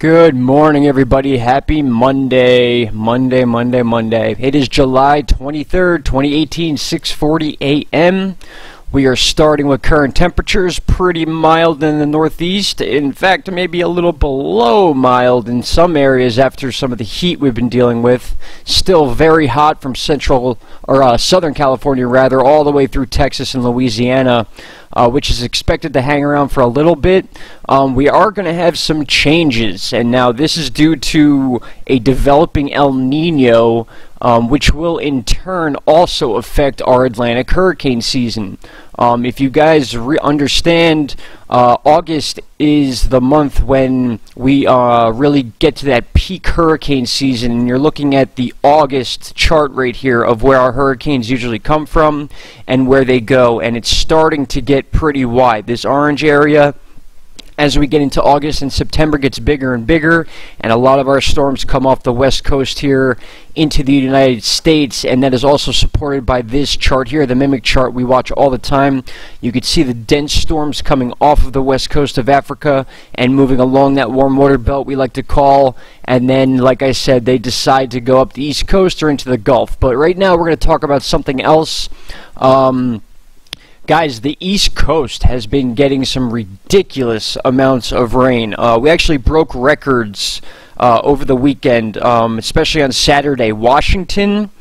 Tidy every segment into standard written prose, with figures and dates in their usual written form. Good morning, everybody. Happy Monday. It is July 23rd, 2018, 6:40 a.m. We are starting with current temperatures, pretty mild in the Northeast. In fact, maybe a little below mild in some areas after some of the heat we've been dealing with. Still very hot from Southern California, rather, all the way through Texas and Louisiana. Which is expected to hang around for a little bit. We are going to have some changes, and now this is due to a developing El Nino, which will in turn also affect our Atlantic hurricane season. If you guys understand, August is the month when we really get to that peak hurricane season, and you're looking at the August chart right here of where our hurricanes usually come from and where they go, and it's starting to get pretty wide. This orange area, as we get into August and September, gets bigger and bigger, and a lot of our storms come off the west coast here into the United States, and that is also supported by this chart here, the mimic chart we watch all the time. You can see the dense storms coming off of the west coast of Africa and moving along that warm water belt we like to call, and then, like I said, they decide to go up the east coast or into the Gulf. But right now we're going to talk about something else. Guys, the East Coast has been getting some ridiculous amounts of rain. We actually broke records over the weekend, especially on Saturday. Washington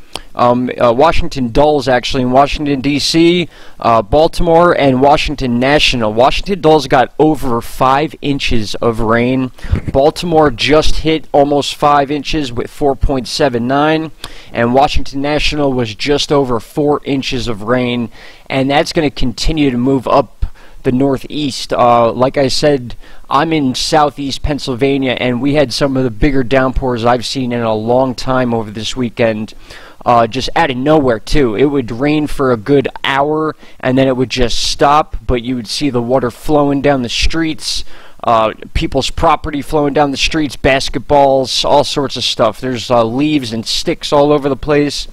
Dulles, actually, in Washington DC, Baltimore, and Washington National. Washington Dulles got over 5 inches of rain. Baltimore just hit almost 5 inches with 4.79, and Washington National was just over 4 inches of rain, and that's going to continue to move up the Northeast. Like I said, I'm in southeast Pennsylvania, and we had some of the bigger downpours I've seen in a long time over this weekend. Just out of nowhere, too. It would rain for a good hour, and then it would just stop, but you would see the water flowing down the streets, people's property flowing down the streets, basketballs, all sorts of stuff. There's leaves and sticks all over the place.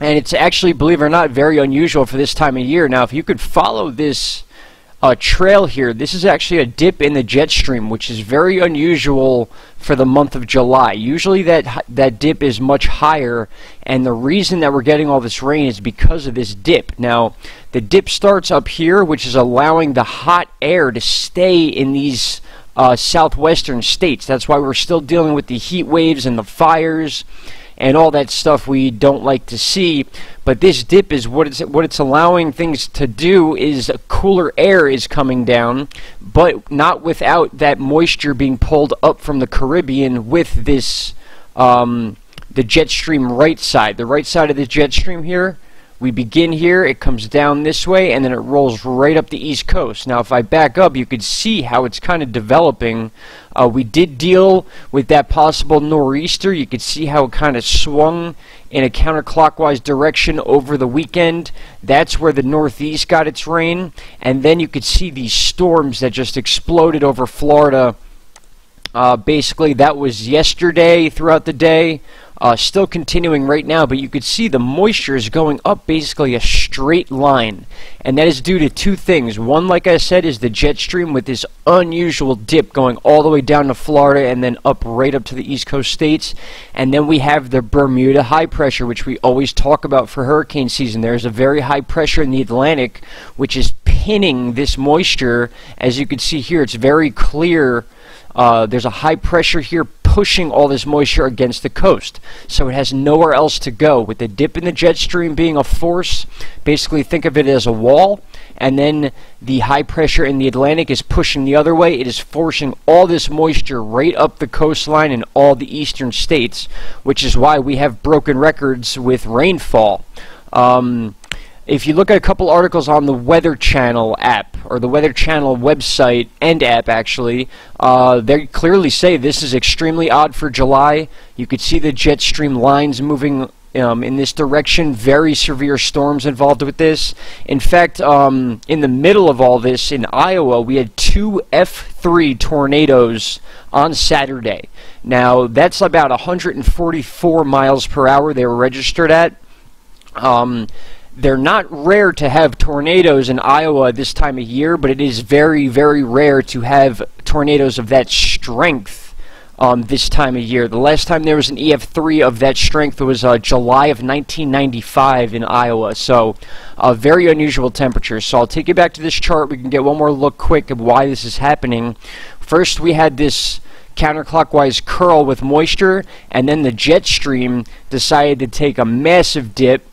And it's actually, believe it or not, very unusual for this time of year. Now, if you could follow this trail here, this is actually a dip in the jet stream, which is very unusual for the month of July. Usually that dip is much higher, and the reason that we're getting all this rain is because of this dip. Now, the dip starts up here, which is allowing the hot air to stay in these southwestern states. That's why we're still dealing with the heat waves and the fires and all that stuff we don't like to see. But this dip is what it's allowing things to do is cooler air is coming down, but not without that moisture being pulled up from the Caribbean with this the jet stream right side. The right side of the jet stream here, we begin here, it comes down this way, and then it rolls right up the East Coast. Now, if I back up, you could see how it's kind of developing. We did deal with that possible nor'easter. You could see how it kind of swung in a counterclockwise direction over the weekend. That's where the Northeast got its rain. And then you could see these storms that just exploded over Florida. Basically, that was yesterday throughout the day. Still continuing right now, but you could see the moisture is going up basically a straight line, and that is due to two things. One, like I said, is the jet stream with this unusual dip going all the way down to Florida and then up right up to the East Coast states, and then we have the Bermuda high pressure, which we always talk about for hurricane season. There's a very high pressure in the Atlantic, which is pinning this moisture. As you can see here, it's very clear. There's a high pressure here pushing all this moisture against the coast, so it has nowhere else to go. With the dip in the jet stream being a force, basically think of it as a wall, and then the high pressure in the Atlantic is pushing the other way. It is forcing all this moisture right up the coastline in all the eastern states, which is why we have broken records with rainfall. If you look at a couple articles on the Weather Channel app, or the Weather Channel website and app, actually, they clearly say this is extremely odd for July. You could see the jet stream lines moving in this direction. Very severe storms involved with this. In fact, in the middle of all this, in Iowa, we had two EF3 tornadoes on Saturday. Now, that's about 144 miles per hour they were registered at. They're not rare to have tornadoes in Iowa this time of year, but it is very, very rare to have tornadoes of that strength this time of year. The last time there was an EF3 of that strength was July of 1995 in Iowa, so very unusual temperatures. So I'll take you back to this chart. We can get one more look quick at why this is happening. First, we had this counterclockwise curl with moisture, and then the jet stream decided to take a massive dip.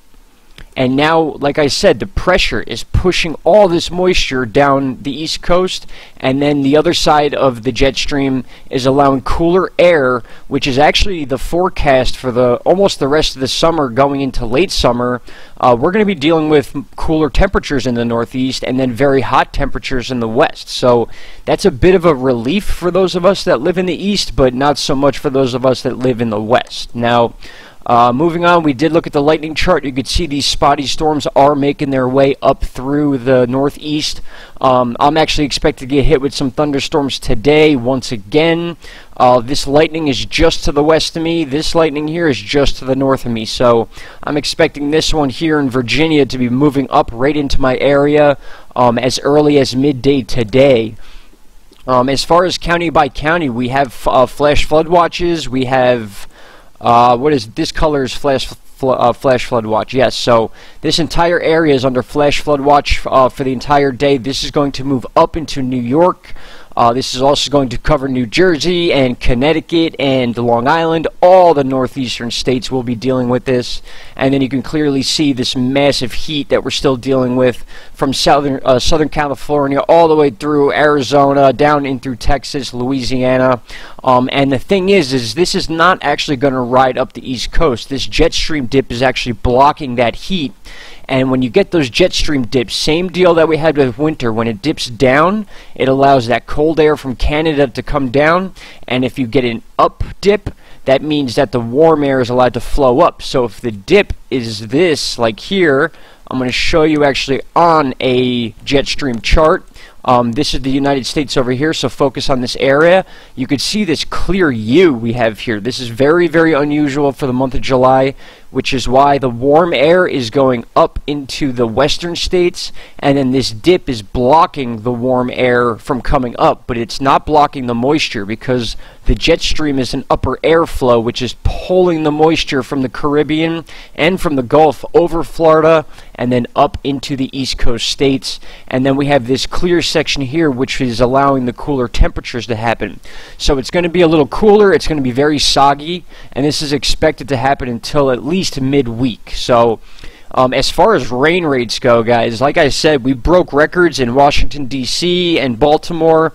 And now, like I said, the pressure is pushing all this moisture down the East Coast, and then the other side of the jet stream is allowing cooler air, which is actually the forecast for the almost the rest of the summer going into late summer. We're going to be dealing with cooler temperatures in the Northeast and then very hot temperatures in the West. So that's a bit of a relief for those of us that live in the East, but not so much for those of us that live in the West. Now, moving on, we did look at the lightning chart. You could see these spotty storms are making their way up through the Northeast. I'm actually expected to get hit with some thunderstorms today once again. This lightning is just to the west of me. This lightning here is just to the north of me. So I'm expecting this one here in Virginia to be moving up right into my area as early as midday today. As far as county by county, we have flash flood watches. We have... what is this color's flash flood watch? Yes, so this entire area is under flash flood watch for the entire day. This is going to move up into New York. This is also going to cover New Jersey and Connecticut and Long Island. All the northeastern states will be dealing with this. And then you can clearly see this massive heat that we're still dealing with from southern California all the way through Arizona, down in through Texas, Louisiana. And the thing is this is not actually going to ride up the East Coast. This jet stream dip is actually blocking that heat. And when you get those jet stream dips, same deal that we had with winter. When it dips down, it allows that cold air from Canada to come down. And if you get an up dip, that means that the warm air is allowed to flow up. So if the dip is this, like here, I'm going to show you actually on a jet stream chart. This is the United States over here, so focus on this area. You could see this clear U we have here. This is very, very unusual for the month of July, which is why the warm air is going up into the western states, and then this dip is blocking the warm air from coming up, but it's not blocking the moisture because the jet stream is an upper air flow, which is pulling the moisture from the Caribbean and from the Gulf over Florida and then up into the East Coast states. And then we have this clear section here, which is allowing the cooler temperatures to happen. So it's going to be a little cooler, it's going to be very soggy, and this is expected to happen until at least midweek. So as far as rain rates go, guys, like I said, we broke records in Washington DC and Baltimore,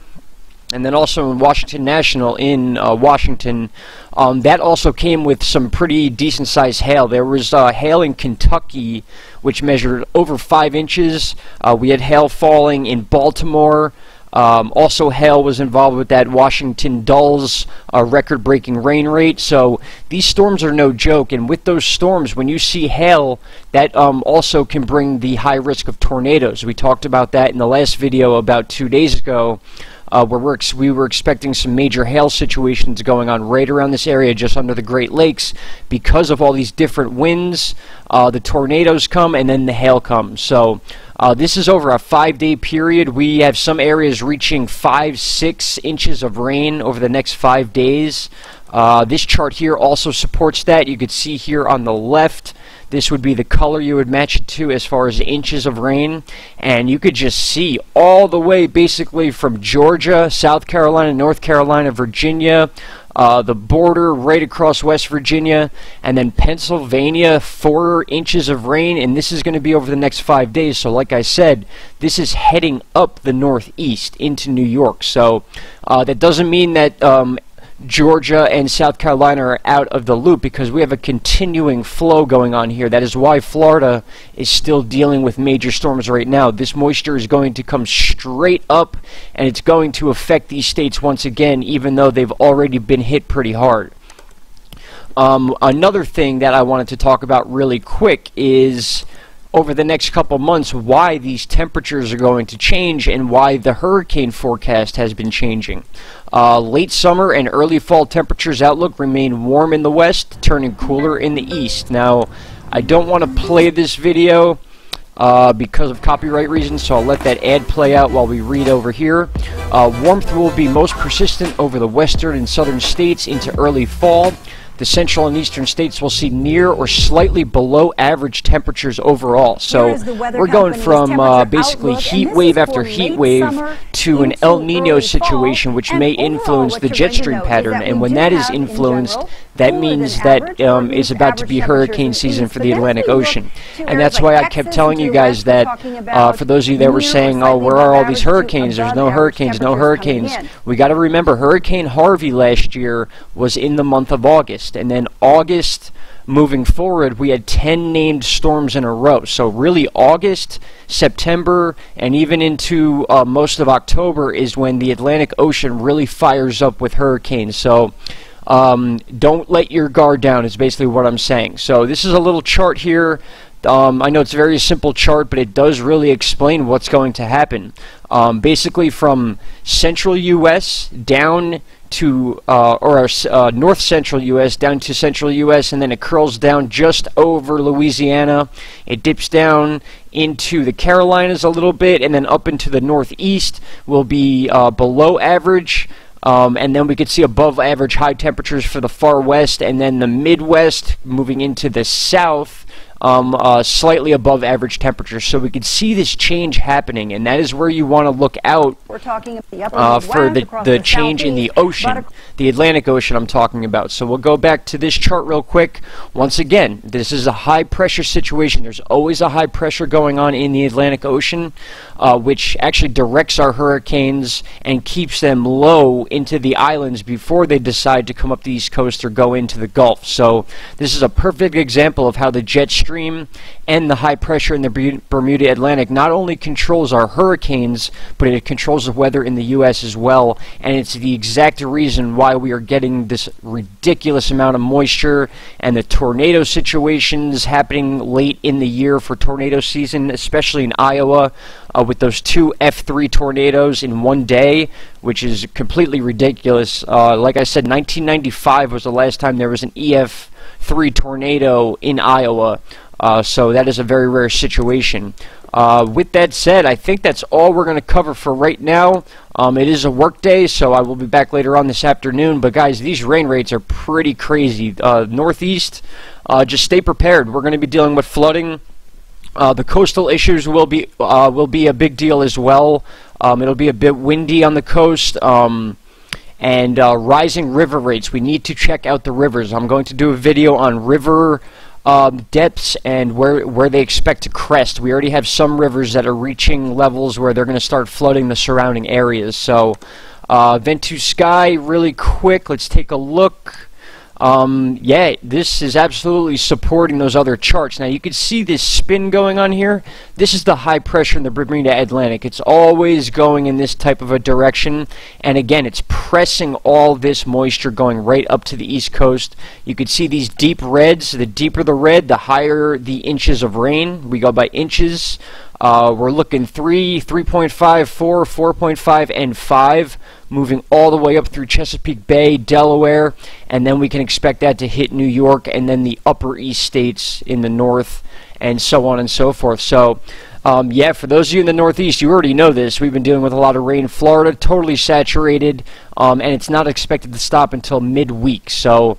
and then also in Washington National in Washington. That also came with some pretty decent sized hail. There was hail in Kentucky which measured over 5 inches. We had hail falling in Baltimore. Also, hail was involved with that Washington Dulles record-breaking rain rate. So these storms are no joke, and with those storms, when you see hail, that also can bring the high risk of tornadoes. We talked about that in the last video about 2 days ago, where we were expecting some major hail situations going on right around this area, just under the Great Lakes, because of all these different winds. The tornadoes come, and then the hail comes. So this is over a 5-day period. We have some areas reaching 5-6 inches of rain over the next 5 days. This chart here also supports that. You could see here on the left, this would be the color you would match it to as far as inches of rain. And you could just see all the way basically from Georgia, South Carolina, North Carolina, Virginia, the border right across West Virginia, and then Pennsylvania, 4 inches of rain, and this is going to be over the next 5 days. So like I said, this is heading up the Northeast into New York. So that doesn't mean that Georgia and South Carolina are out of the loop, because we have a continuing flow going on here. That is why Florida is still dealing with major storms right now. This moisture is going to come straight up, and it's going to affect these states once again, even though they've already been hit pretty hard. Another thing that I wanted to talk about really quick is over the next couple months why these temperatures are going to change and why the hurricane forecast has been changing. Late summer and early fall temperatures outlook remain warm in the west, turning cooler in the east. Now, I don't want to play this video because of copyright reasons, so I'll let that ad play out while we read over here. Warmth will be most persistent over the western and southern states into early fall. The central and eastern states will see near or slightly below average temperatures overall. So we're going from basically heat wave after heat wave to an El Nino situation, which may influence the jet stream pattern. And when that is influenced, that means that it's about to be hurricane season for the Atlantic Ocean. And that's why I kept telling you guys that for those of you that were saying, oh, where are all these hurricanes? There's no hurricanes, no hurricanes. We got to remember Hurricane Harvey last year was in the month of August. And then August moving forward, we had 10 named storms in a row. So really August, September, and even into most of October is when the Atlantic Ocean really fires up with hurricanes. So don't let your guard down is basically what I'm saying. So this is a little chart here. I know it's a very simple chart, but it does really explain what's going to happen. Basically from central U.S. down to north central U.S. down to central U.S. and then it curls down just over Louisiana. It dips down into the Carolinas a little bit and then up into the northeast will be below average. And then we could see above average high temperatures for the far west and then the Midwest moving into the south, slightly above average temperatures. So we could see this change happening, and that is where you want to look out for the change in the ocean, the Atlantic Ocean I'm talking about. So we'll go back to this chart real quick. Once again, this is a high pressure situation. There's always a high pressure going on in the Atlantic Ocean, which actually directs our hurricanes and keeps them low into the islands before they decide to come up the East Coast or go into the Gulf. So this is a perfect example of how the jet stream and the high pressure in the Bermuda Atlantic not only controls our hurricanes, but it controls the weather in the U.S. as well. And it's the exact reason why we are getting this ridiculous amount of moisture and the tornado situations happening late in the year for tornado season, especially in Iowa, with those two EF3 tornadoes in one day, which is completely ridiculous. Like I said, 1995 was the last time there was an EF3 tornado in Iowa. So that is a very rare situation. With that said, I think that's all we're going to cover for right now. It is a work day, so I will be back later on this afternoon. But guys, these rain rates are pretty crazy. Northeast, just stay prepared. We're going to be dealing with flooding. The coastal issues will be a big deal as well. It'll be a bit windy on the coast. And rising river rates. We need to check out the rivers. I'm going to do a video on river depths and where they expect to crest. We already have some rivers that are reaching levels where they're going to start flooding the surrounding areas. So Ventusky, really quick, let's take a look. Yeah, this is absolutely supporting those other charts. Now you can see this spin going on here. This is the high pressure in the Bermuda Atlantic. It's always going in this type of a direction, and again, it's pressing all this moisture going right up to the East Coast. You can see these deep reds. The deeper the red, the higher the inches of rain. We go by inches. We're looking 3, 3.5, 4, 4.5, and 5, moving all the way up through Chesapeake Bay, Delaware, and then we can expect that to hit New York and then the upper east states in the north and so on and so forth. So, yeah, for those of you in the northeast, you already know this. We've been dealing with a lot of rain. Florida, totally saturated, and it's not expected to stop until midweek. So,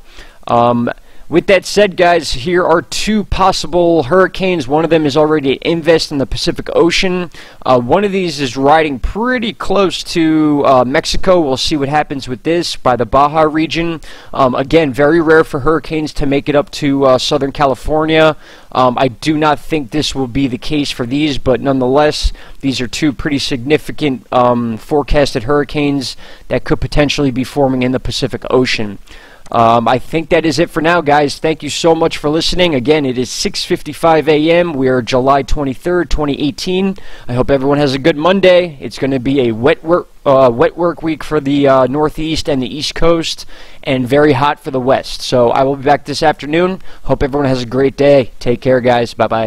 with that said, guys, here are two possible hurricanes. One of them is already at invest in the Pacific Ocean. One of these is riding pretty close to Mexico. We'll see what happens with this by the Baja region. Again, very rare for hurricanes to make it up to Southern California. I do not think this will be the case for these, but nonetheless, these are two pretty significant forecasted hurricanes that could potentially be forming in the Pacific Ocean. I think that is it for now, guys. Thank you so much for listening. Again, it is 6:55 a.m. We are July 23rd, 2018. I hope everyone has a good Monday. It's going to be a wet work week for the Northeast and the East Coast, and very hot for the West. So I will be back this afternoon. Hope everyone has a great day. Take care, guys. Bye-bye.